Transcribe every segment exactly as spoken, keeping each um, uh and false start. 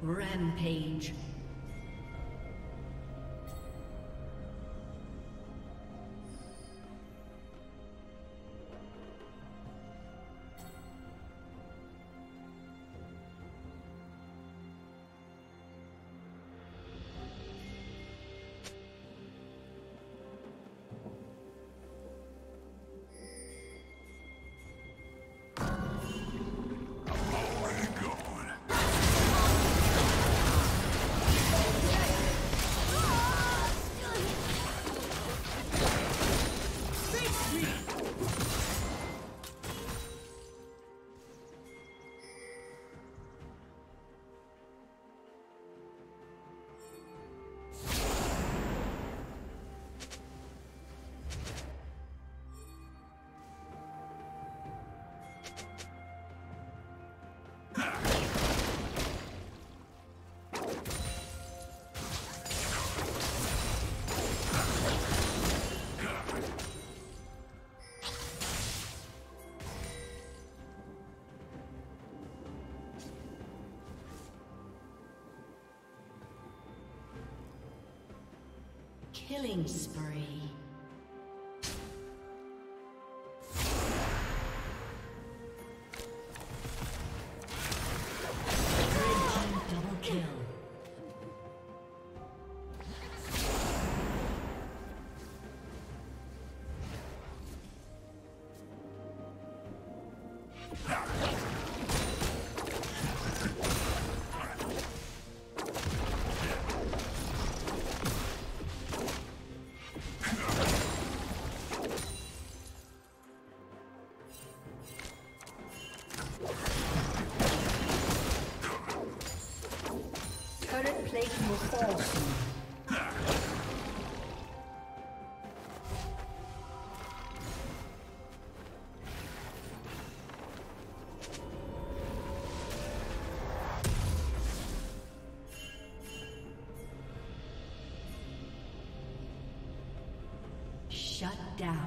Rampage. Killing spree. Shut down.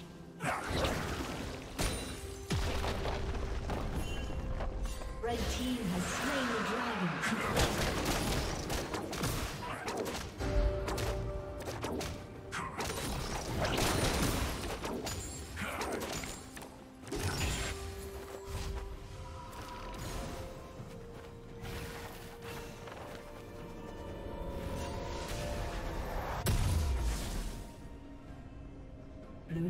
Red team has slain the dragon. Blue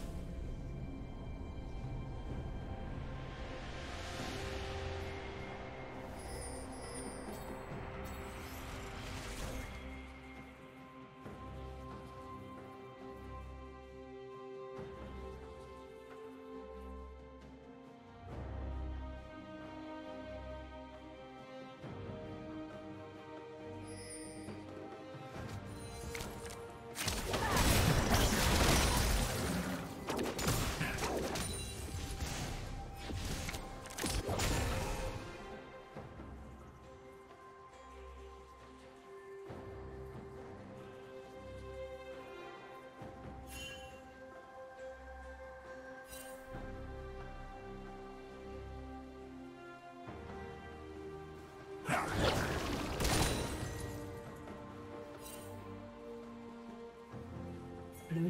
Blue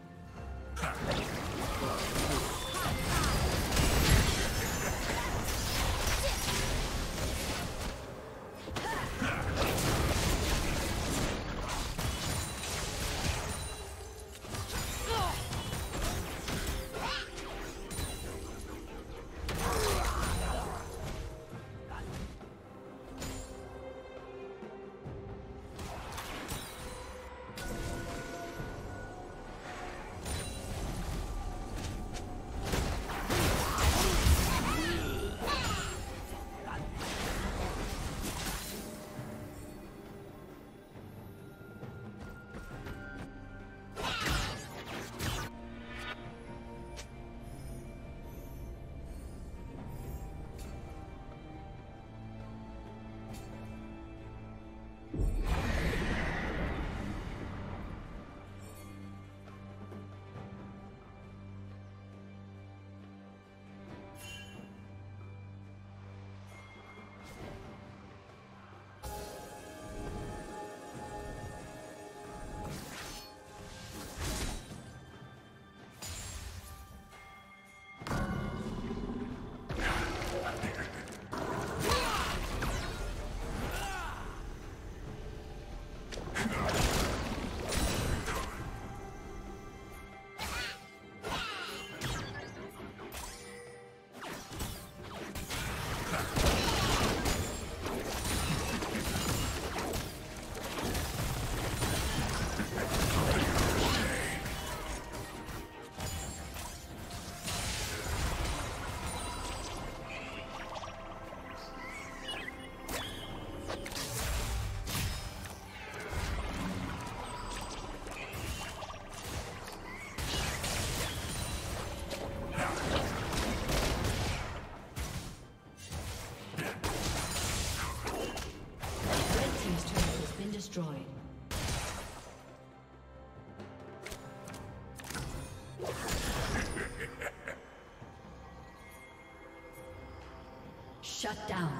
Shut down.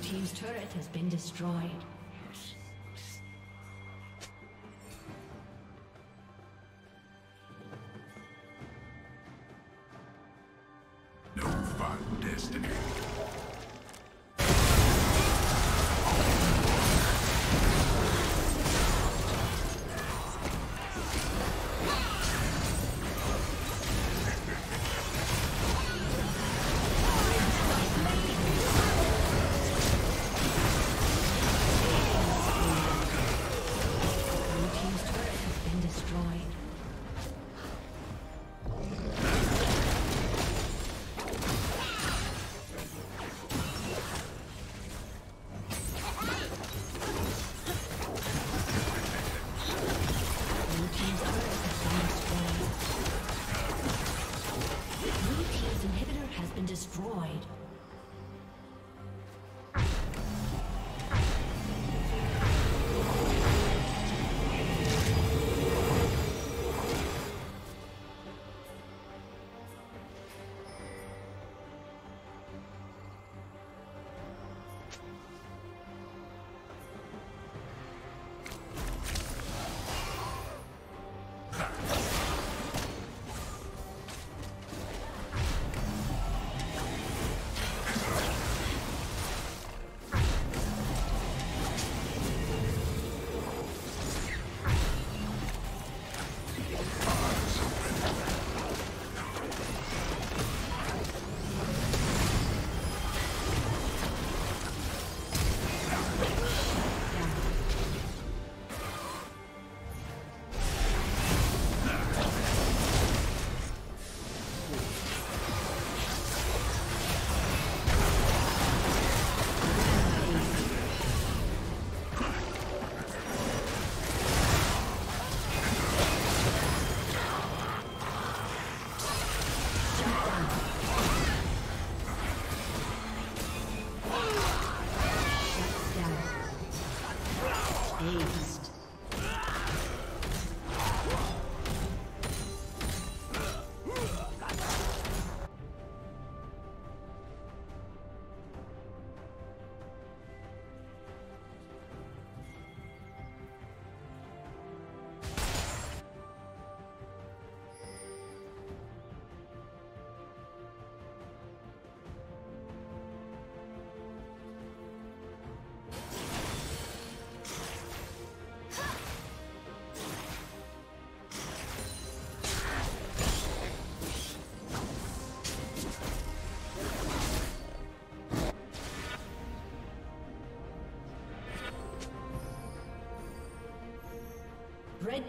Team's turret has been destroyed. No fun, Destiny. Red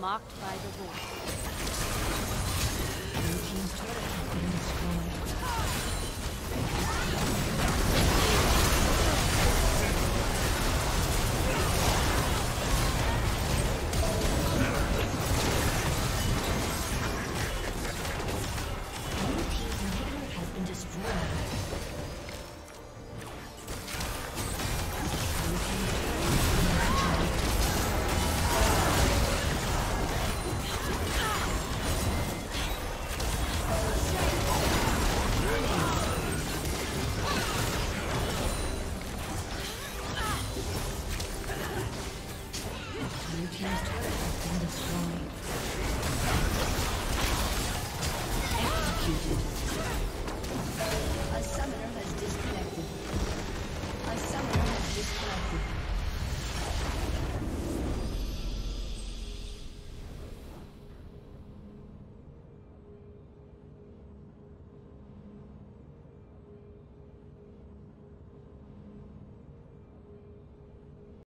Mocked by the void. Blue team's turret has been destroyed. Blue team's inhibitor has been destroyed. Blue team's turret has been destroyed.